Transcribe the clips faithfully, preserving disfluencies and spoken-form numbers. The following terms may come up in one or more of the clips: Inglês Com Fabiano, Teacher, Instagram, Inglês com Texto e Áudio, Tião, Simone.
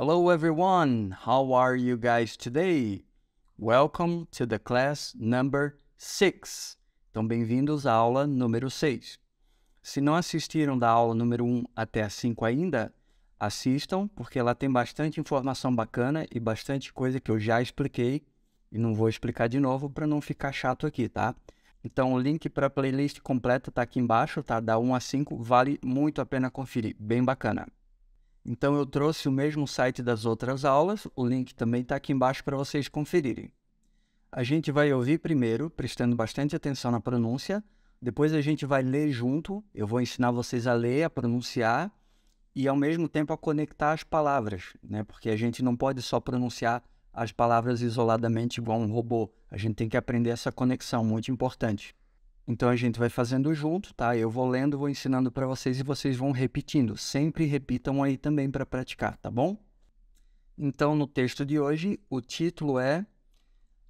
Hello everyone, how are you guys today? Welcome to the class number six. Então, bem-vindos à aula número seis. Se não assistiram da aula número um até a cinco ainda, assistam, porque ela tem bastante informação bacana e bastante coisa que eu já expliquei e não vou explicar de novo para não ficar chato aqui, tá? Então, o link para a playlist completa está aqui embaixo, tá? Da um a cinco, vale muito a pena conferir, bem bacana. Então, eu trouxe o mesmo site das outras aulas, o link também está aqui embaixo para vocês conferirem. A gente vai ouvir primeiro, prestando bastante atenção na pronúncia, depois a gente vai ler junto, eu vou ensinar vocês a ler, a pronunciar e ao mesmo tempo a conectar as palavras, né? Porque a gente não pode só pronunciar as palavras isoladamente igual um robô. A gente tem que aprender essa conexão, muito importante. Então, a gente vai fazendo junto, tá? Eu vou lendo, vou ensinando para vocês e vocês vão repetindo. Sempre repitam aí também para praticar, tá bom? Então, no texto de hoje, o título é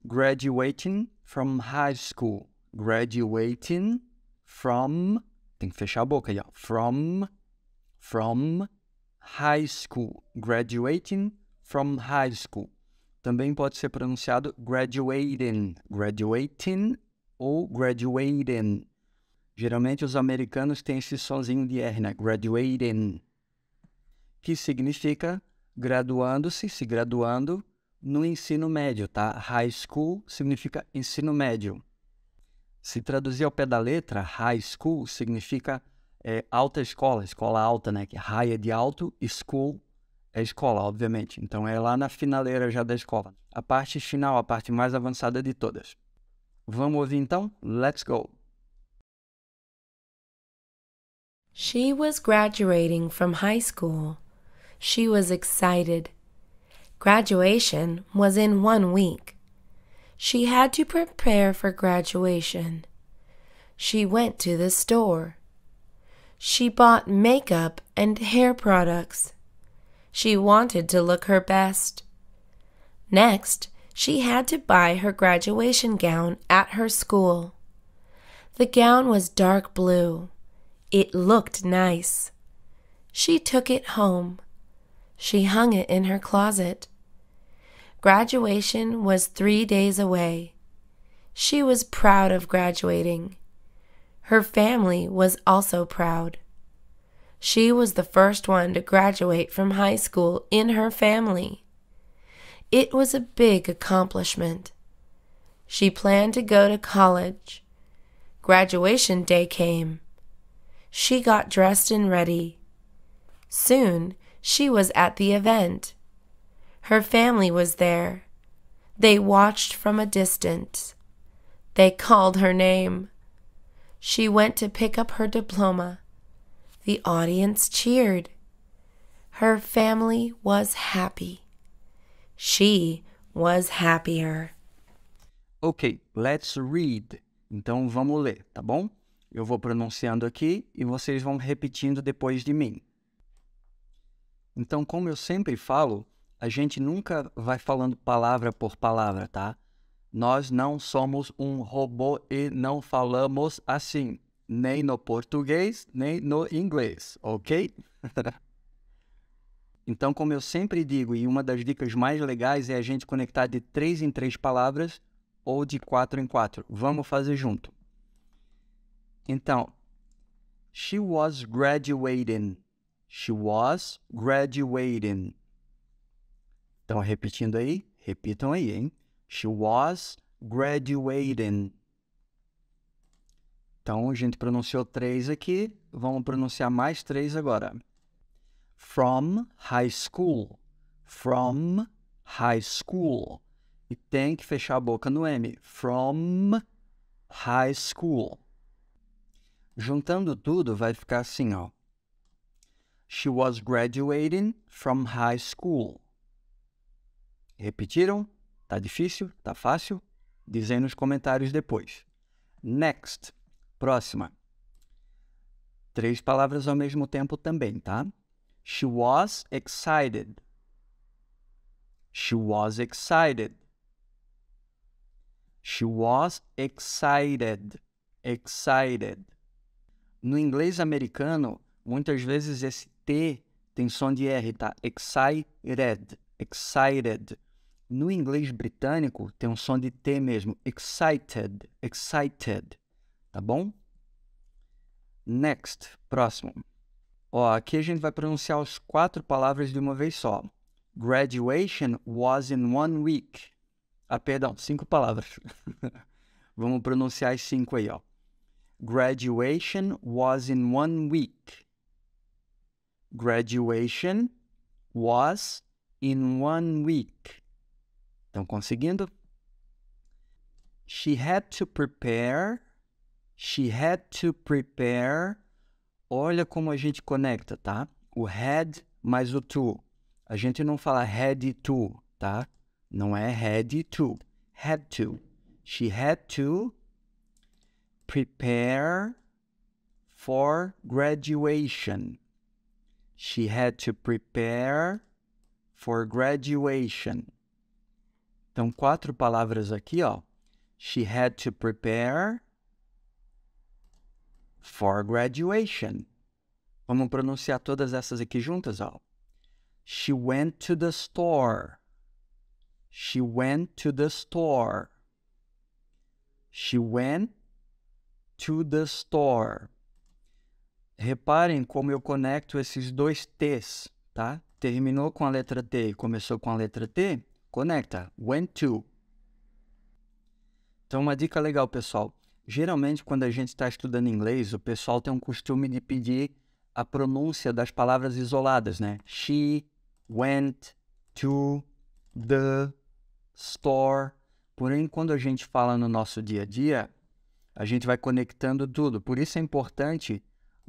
Graduating from High School. Graduating from... Tem que fechar a boca aí, ó. From... From High School. Graduating from High School. Também pode ser pronunciado graduating, graduating ou graduating. Geralmente os americanos têm esse sonzinho de R, né? Graduating, que significa graduando-se, se graduando no ensino médio, tá? High school significa ensino médio. Se traduzir ao pé da letra, high school significa é, alta escola, escola alta, né? Que high é de alto, school é escola, obviamente. Então, é lá na finaleira já da escola. A parte final, a parte mais avançada de todas. Vamos ouvir, então? Let's go! She was graduating from high school. She was excited. Graduation was in one week. She had to prepare for graduation. She went to the store. She bought makeup and hair products. She wanted to look her best. Next, she had to buy her graduation gown at her school. The gown was dark blue. It looked nice. She took it home. She hung it in her closet. Graduation was three days away. She was proud of graduating. Her family was also proud. She was the first one to graduate from high school in her family. It was a big accomplishment. She planned to go to college. Graduation day came. She got dressed and ready. Soon, she was at the event. Her family was there. They watched from a distance. They called her name. She went to pick up her diploma. The audience cheered. Her family was happy. She was happier. Ok, let's read. Então, vamos ler, tá bom? Eu vou pronunciando aqui e vocês vão repetindo depois de mim. Então, como eu sempre falo, a gente nunca vai falando palavra por palavra, tá? Nós não somos um robô e não falamos assim. Nem no português, nem no inglês, ok? Então, como eu sempre digo, e uma das dicas mais legais é a gente conectar de três em três palavras ou de quatro em quatro. Vamos fazer junto. Então, she was graduating. She was graduating. Então, repetindo aí? Repitam aí, hein? She was graduating. Então, a gente pronunciou três aqui, vamos pronunciar mais três agora. From high school. From high school. E tem que fechar a boca no M. From high school. Juntando tudo, vai ficar assim, ó. She was graduating from high school. Repetiram? Tá difícil? Tá fácil? Dizem nos comentários depois. Next. Próxima. Três palavras ao mesmo tempo também, tá? She was excited. She was excited. She was excited. Excited. No inglês americano, muitas vezes esse T Tem som de R, tá? Excited, excited. No inglês britânico, tem um som de T mesmo. Excited, excited. Tá bom? Next, próximo. Ó, aqui a gente vai pronunciar as quatro palavras de uma vez só. Graduation was in one week. Ah, perdão, cinco palavras. Vamos pronunciar as cinco aí, ó. Graduation was in one week. Graduation was in one week. Estão conseguindo? She had to prepare. She had to prepare. Olha como a gente conecta, tá? O had mais o to. A gente não fala ready to, tá? Não é ready to. Had to. She had to prepare for graduation. She had to prepare for graduation. Então, quatro palavras aqui, ó. She had to prepare for graduation. Vamos pronunciar todas essas aqui juntas, ó. She went to the store. She went to the store. She went to the store. Reparem como eu conecto esses dois T's, tá? Terminou com a letra T e começou com a letra T, conecta, went to. Então, uma dica legal, pessoal. Geralmente, quando a gente está estudando inglês, o pessoal tem um costume de pedir a pronúncia das palavras isoladas, né? She went to the store. Porém, quando a gente fala no nosso dia a dia, a gente vai conectando tudo. Por isso é importante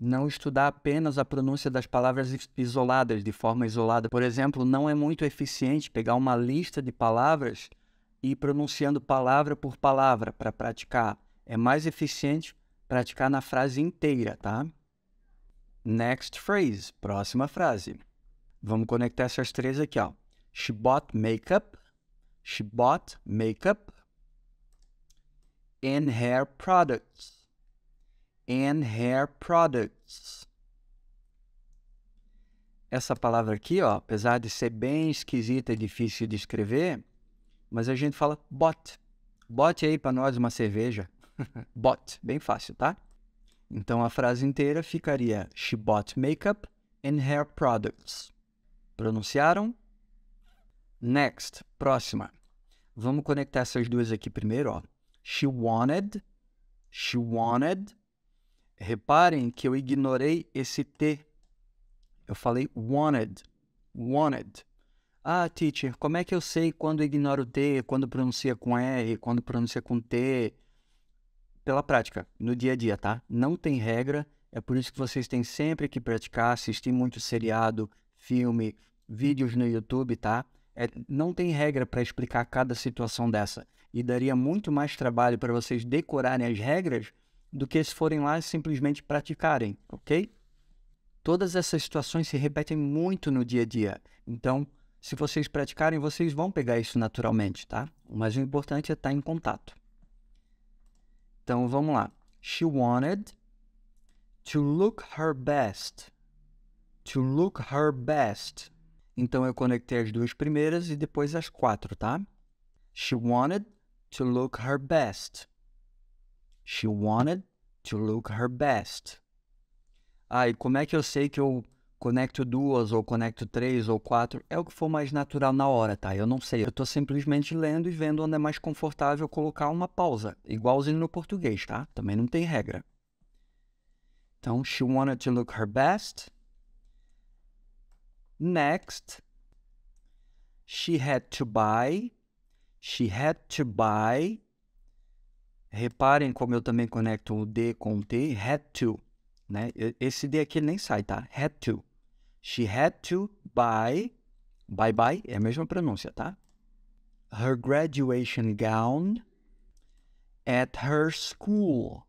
não estudar apenas a pronúncia das palavras isoladas, de forma isolada. Por exemplo, não é muito eficiente pegar uma lista de palavras e ir pronunciando palavra por palavra para praticar. É mais eficiente praticar na frase inteira, tá? Next phrase, próxima frase. Vamos conectar essas três aqui, ó. She bought makeup. She bought makeup and hair products. And hair products. Essa palavra aqui, ó, apesar de ser bem esquisita e difícil de escrever, mas a gente fala bot. Bote aí para nós uma cerveja. Bot, bem fácil, tá? Então a frase inteira ficaria She bought makeup and hair products. Pronunciaram? Next, próxima. Vamos conectar essas duas aqui primeiro, ó. She wanted. She wanted. Reparem que eu ignorei esse T. Eu falei wanted. Wanted. Ah, teacher, como é que eu sei quando ignoro o T, quando pronuncia com R, quando pronuncia com T? Pela prática, no dia a dia, tá? Não tem regra. É por isso que vocês têm sempre que praticar, assistir muito seriado, filme, vídeos no YouTube, tá? É, não tem regra para explicar cada situação dessa. E daria muito mais trabalho para vocês decorarem as regras do que se forem lá e simplesmente praticarem, ok? Todas essas situações se repetem muito no dia a dia. Então, se vocês praticarem, vocês vão pegar isso naturalmente, tá? Mas o importante é estar em contato. Então, vamos lá. She wanted to look her best. To look her best. Então, eu conectei as duas primeiras e depois as quatro, tá? She wanted to look her best. She wanted to look her best. Ah, e como é que eu sei que eu conecto duas, ou conecto três, ou quatro? É o que for mais natural na hora, tá? Eu não sei. Eu tô simplesmente lendo e vendo onde é mais confortável colocar uma pausa. Igualzinho no português, tá? Também não tem regra. Então, she wanted to look her best. Next, she had to buy. She had to buy. Reparem como eu também conecto o D com o T, had to, né? Esse D aqui nem sai, tá? Had to. She had to buy, bye bye, é a mesma pronúncia, tá? Her graduation gown at her school.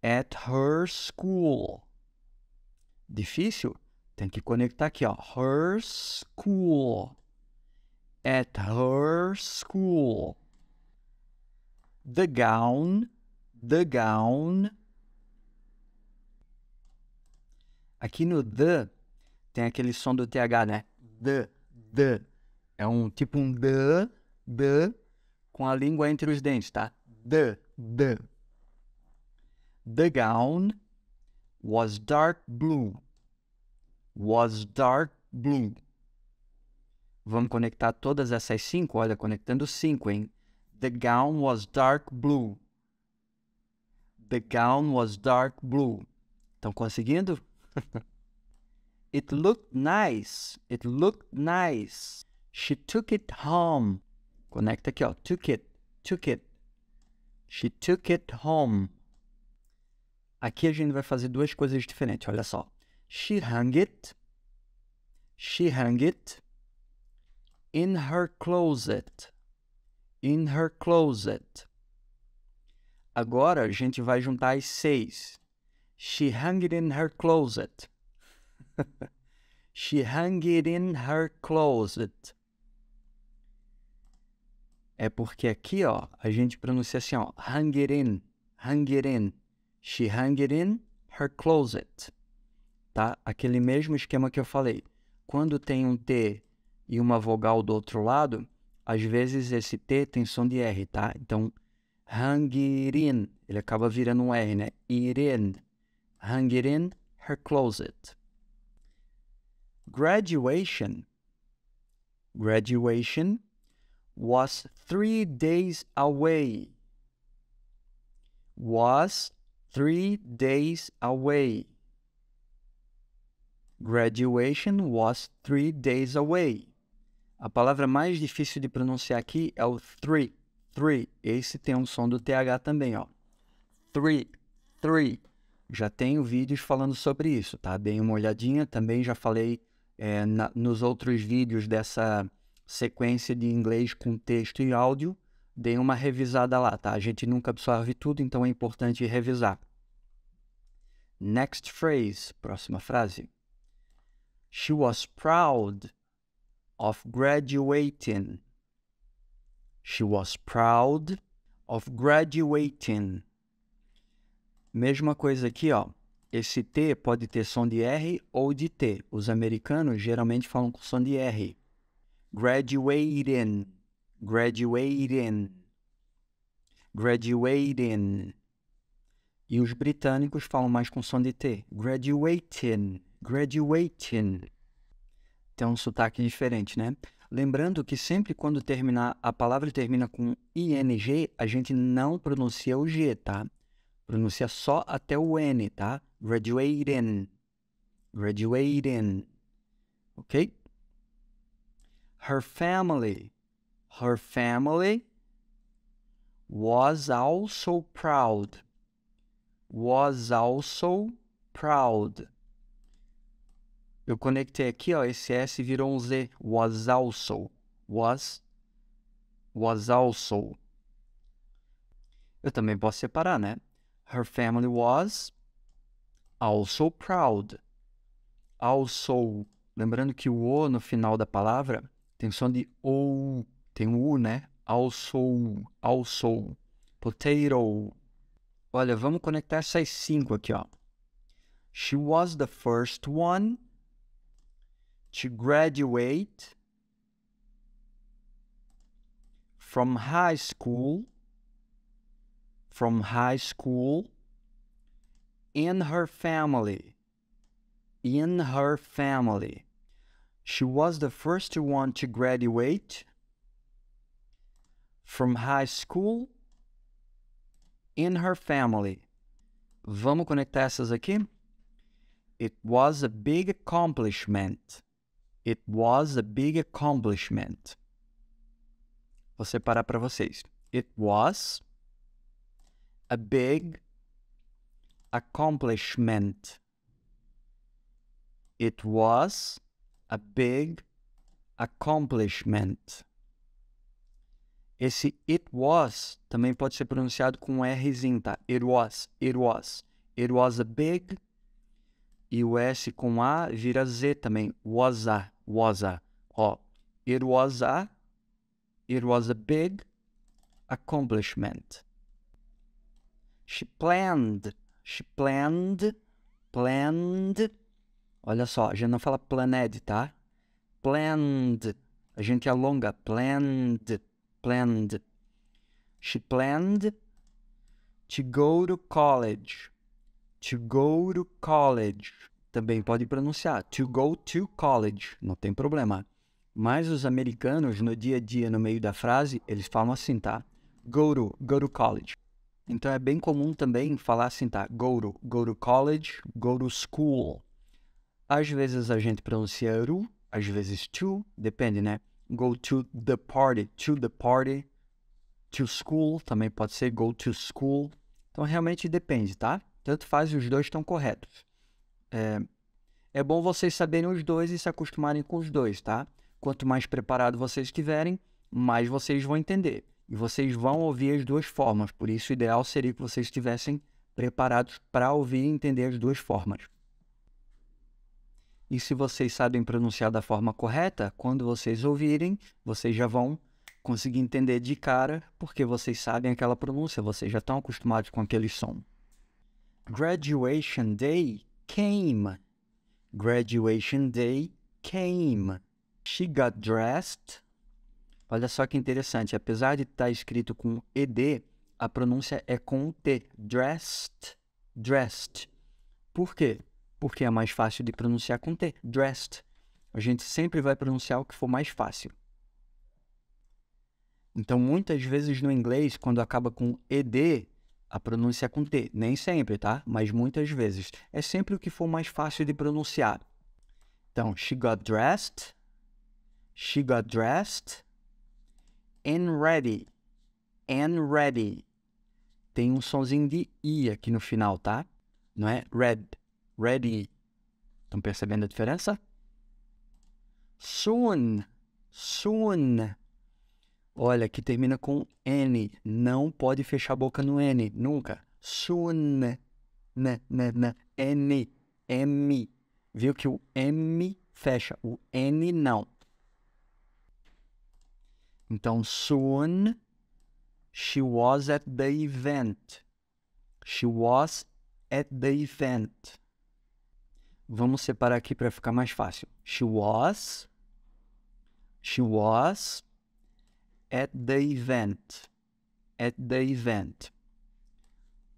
At her school. Difícil? Tem que conectar aqui, ó. Her school. At her school. The gown, the gown. Aqui no the tem aquele som do T H, né? D, D. É um tipo um D, D, com a língua entre os dentes, tá? D, D. The gown was dark blue. Was dark blue. Vamos conectar todas essas cinco, olha, conectando cinco, hein? The gown was dark blue. The gown was dark blue. Estão conseguindo? It looked nice. It looked nice. She took it home. Conecta aqui, ó. Took it. Took it. She took it home. Aqui a gente vai fazer duas coisas diferentes, olha só. She hung it. She hung it. In her closet. In her closet. Agora a gente vai juntar as seis. She hung it in her closet. She hung it in her closet. É porque aqui, ó, a gente pronuncia assim, ó. Hung it in. Hung it in. She hung it in her closet. Tá? Aquele mesmo esquema que eu falei. Quando tem um T e uma vogal do outro lado, às vezes esse T tem som de R, tá? Então, hung it in. Ele acaba virando um R, né? It in. Hung it in her closet. Graduation. Graduation was three days away. Was three days away. Graduation was three days away. A palavra mais difícil de pronunciar aqui é o three. Three. Esse tem um som do T H também, ó. Three. Three. Já tenho vídeos falando sobre isso, tá? Deem uma olhadinha. Também já falei é, na, nos outros vídeos dessa sequência de inglês com texto e áudio. Deem uma revisada lá, tá? A gente nunca absorve tudo, então é importante revisar. Next phrase. Próxima frase. She was proud of graduating. She was proud of graduating. Mesma coisa aqui, ó. Esse T pode ter som de R ou de T. Os americanos geralmente falam com som de R. Graduating. Graduating. Graduating. E os britânicos falam mais com som de T. Graduating. Graduating. Tem um sotaque diferente, né? Lembrando que sempre quando terminar a palavra termina com I N G, a gente não pronuncia o G, tá? Pronuncia só até o N, tá? Graduating. Graduating. Ok? Her family. Her family was also proud. Was also proud. Eu conectei aqui, ó, esse S virou um Z. Was also. Was. Was also. Eu também posso separar, né? Her family was also proud. Also. Lembrando que o O no final da palavra tem som de O. Tem um U, né? Also, also, potato. Olha, vamos conectar essas cinco aqui, ó. She was the first one to graduate from high school, from high school, in her family, in her family. She was the first one to graduate from high school in her family. Vamos conectar essas aqui? It was a big accomplishment. It was a big accomplishment. Vou separar para vocês. It was a big accomplishment. It was a big accomplishment. Esse it was também pode ser pronunciado com um Rzinho, tá? It was, it was. It was a big. E o S com A vira Z também. Was a, was a. Ó, it was a, it was a big accomplishment. She planned, she planned, planned Olha só, a gente não fala planned, tá? Planned. A gente alonga. Planned. Planned. She planned to go to college. To go to college. Também pode pronunciar. To go to college. Não tem problema. Mas os americanos, no dia a dia, no meio da frase, eles falam assim, tá? Go to. Go to college. Então é bem comum também falar assim, tá? Go to. Go to college. Go to school. Às vezes a gente pronuncia ru, às vezes to, depende, né? Go to the party, to the party, to school, também pode ser go to school. Então, realmente depende, tá? Tanto faz, os dois estão corretos. É, é bom vocês saberem os dois e se acostumarem com os dois, tá? Quanto mais preparado vocês estiverem, mais vocês vão entender. E vocês vão ouvir as duas formas, por isso o ideal seria que vocês estivessem preparados para ouvir e entender as duas formas. E se vocês sabem pronunciar da forma correta, quando vocês ouvirem, vocês já vão conseguir entender de cara, porque vocês sabem aquela pronúncia, vocês já estão acostumados com aquele som. Graduation day came. Graduation day came. She got dressed. Olha só que interessante, apesar de estar escrito com ed, a pronúncia é com t. Dressed, dressed. Por quê? Porque é mais fácil de pronunciar com T. Dressed. A gente sempre vai pronunciar o que for mais fácil. Então, muitas vezes no inglês, quando acaba com E D, a pronúncia é com T. Nem sempre, tá? Mas muitas vezes. É sempre o que for mais fácil de pronunciar. Então, she got dressed. She got dressed. And ready. And ready. Tem um sonzinho de I aqui no final, tá? Não é? Red. Ready. Estão percebendo a diferença? Soon. Soon. Olha, que termina com N. Não pode fechar a boca no N. Nunca. Soon. Na, na, na. N. M. Viu que o M fecha. O N não. Então, soon. She was at the event. She was at the event. Vamos separar aqui para ficar mais fácil. She was. She was at the event. At the event.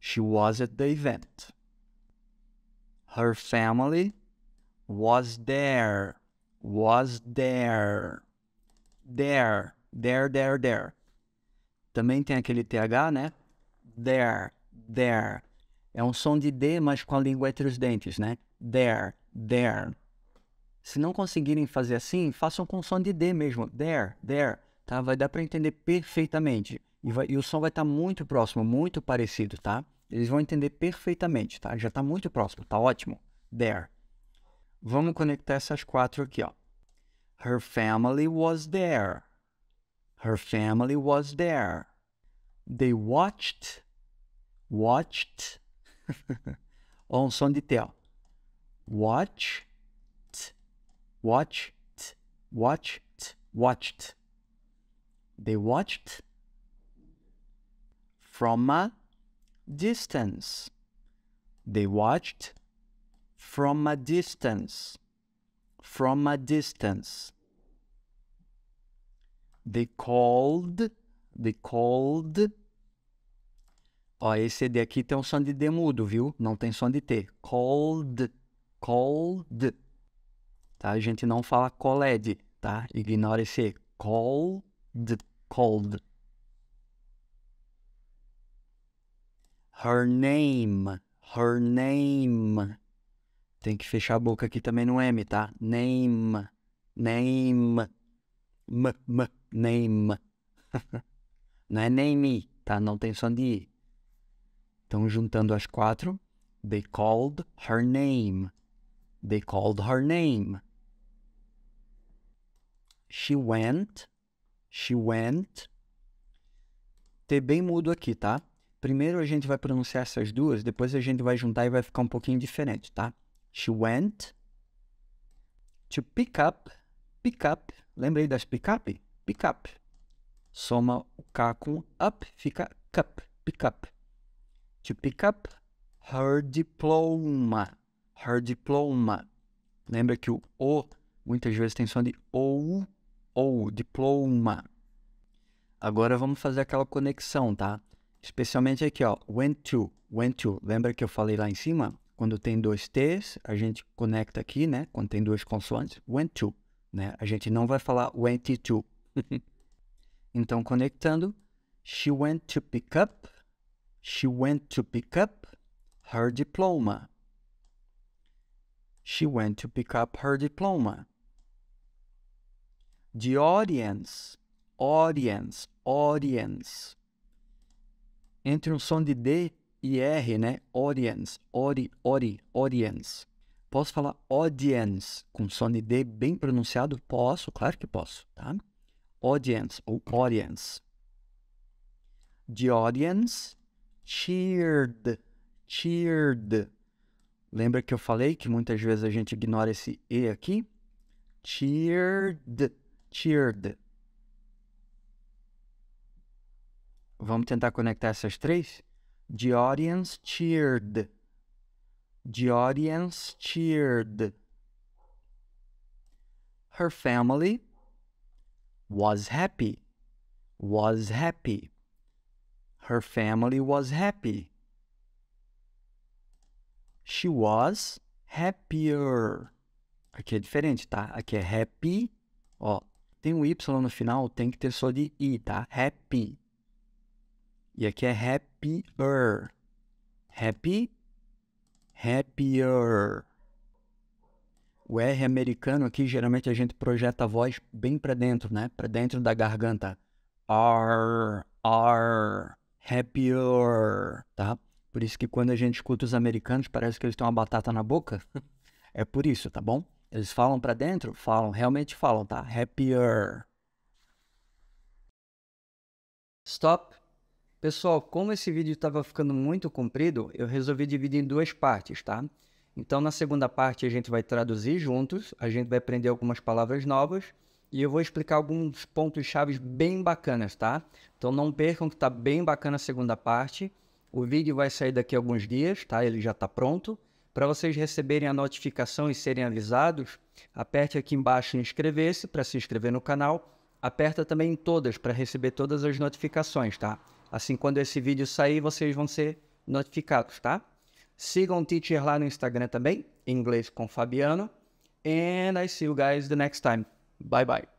She was at the event. Her family was there. Was there. There. There, there, there. Também tem aquele T H, né? There. There. É um som de D, mas com a língua entre os dentes, né? There, there. Se não conseguirem fazer assim, façam com som de D mesmo. There, there. Tá? Vai dar para entender perfeitamente. E, vai, e o som vai estar tá muito próximo, muito parecido, tá? Eles vão entender perfeitamente, tá? Já está muito próximo, tá ótimo. There. Vamos conectar essas quatro aqui, ó. Her family was there. Her family was there. They watched. Watched. Ó, um som de T, ó. Watch, t, watch, t, watch, t, watched. They watched from a distance. They watched from a distance. From a distance. They called. They called. Ó, esse D aqui tem um som de D mudo, viu? Não tem som de T. Called. Called. Tá? A gente não fala called, tá? Ignora esse called. Called. Her name. Her name. Tem que fechar a boca aqui também no M, tá? Name. Name. M, m, name. Não é name, tá? Não tem som de I. Então, juntando as quatro, they called her name. They called her name. She went. She went. T bem mudo aqui, tá? Primeiro a gente vai pronunciar essas duas, depois a gente vai juntar e vai ficar um pouquinho diferente, tá? She went to pick up. Pick up. Lembrei das pick up? Pick up. Soma o K com up, fica cup. Pick up. To pick up her diploma. Her diploma. Lembra que o O muitas vezes tem som de ou, ou, diploma. Agora vamos fazer aquela conexão, tá? Especialmente aqui, ó, went to, went to. Lembra que eu falei lá em cima? Quando tem dois T's, a gente conecta aqui, né? Quando tem duas consoantes, went to, né? A gente não vai falar went to. Então, conectando, she went to pick up, she went to pick up her diploma. She went to pick up her diploma. The audience, audience, audience. Entre um som de D e R, né? Audience, ori, ori, audience. Posso falar audience com som de D bem pronunciado? Posso, claro que posso, tá? Audience ou audience. The audience cheered, cheered. Lembra que eu falei que muitas vezes a gente ignora esse E aqui? Cheered, cheered. Vamos tentar conectar essas três? The audience cheered. The audience cheered. Her family was happy. Was happy. Her family was happy. She was happier. Aqui é diferente, tá? Aqui é happy. Ó, tem um Y no final, tem que ter só de I, tá? Happy. E aqui é happier. Happy, happier. O R americano aqui, geralmente a gente projeta a voz bem para dentro, né? Para dentro da garganta. R, R, happier, tá? Por isso que quando a gente escuta os americanos, parece que eles têm uma batata na boca. É por isso, tá bom? Eles falam para dentro? Falam, realmente falam, tá? Happier. Stop. Pessoal, como esse vídeo estava ficando muito comprido, eu resolvi dividir em duas partes, tá? Então, na segunda parte, a gente vai traduzir juntos, a gente vai aprender algumas palavras novas e eu vou explicar alguns pontos-chave bem bacanas, tá? Então, não percam que tá bem bacana a segunda parte. O vídeo vai sair daqui a alguns dias, tá? Ele já está pronto. Para vocês receberem a notificação e serem avisados, aperte aqui embaixo em inscrever-se para se inscrever no canal. Aperta também em todas para receber todas as notificações, tá? Assim, quando esse vídeo sair, vocês vão ser notificados, tá? Sigam o Teacher lá no Instagram também, Inglês com Fabiano. And I see you guys the next time. Bye, bye.